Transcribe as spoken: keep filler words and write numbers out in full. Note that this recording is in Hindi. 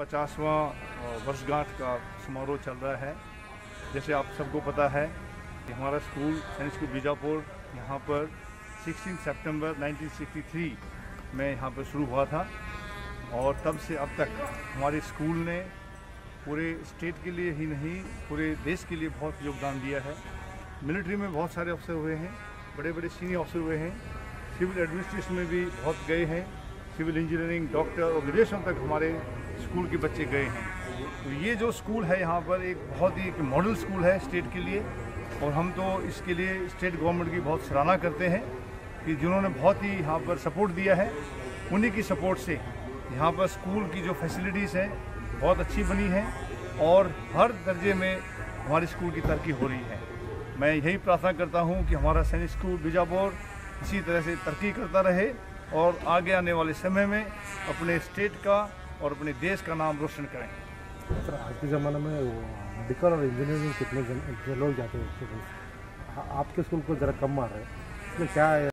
पचासवां वर्षगांठ का समारोह चल रहा है। जैसे आप सबको पता है कि हमारा स्कूल सैनिक स्कूल बीजापुर यहाँ पर सोलह सितंबर उन्नीस सौ तिरसठ में यहाँ पर शुरू हुआ था और तब से अब तक हमारे स्कूल ने पूरे स्टेट के लिए ही नहीं पूरे देश के लिए बहुत योगदान दिया है। मिलिट्री में बहुत सारे अफसर हुए हैं, बड़े बड़े सीनियर अफसर हुए हैं, सिविल एडमिनिस्ट्रेशन में भी बहुत गए हैं, सिविल इंजीनियरिंग, डॉक्टर और ग्रेजुएशन तक हमारे स्कूल के बच्चे गए हैं। तो ये जो स्कूल है यहाँ पर एक बहुत ही एक मॉडल स्कूल है स्टेट के लिए और हम तो इसके लिए स्टेट गवर्नमेंट की बहुत सराहना करते हैं कि जिन्होंने बहुत ही यहाँ पर सपोर्ट दिया है, उन्हीं की सपोर्ट से यहाँ पर स्कूल की जो फैसिलिटीज़ हैं बहुत अच्छी बनी हैं और हर दर्जे में हमारे स्कूल की तरक्की हो रही है। मैं यही प्रार्थना करता हूँ कि हमारा सैनिक स्कूल बीजापुर इसी तरह से तरक्की करता रहे और आगे आने वाले समय में अपने स्टेट का और अपने देश का नाम रोशन करें। सर, आज के ज़माने में मेडिकल और इंजीनियरिंग कितने लोग जाते हैं, आपके स्कूल को ज़रा कम मार रहे हैं, इसमें क्या है?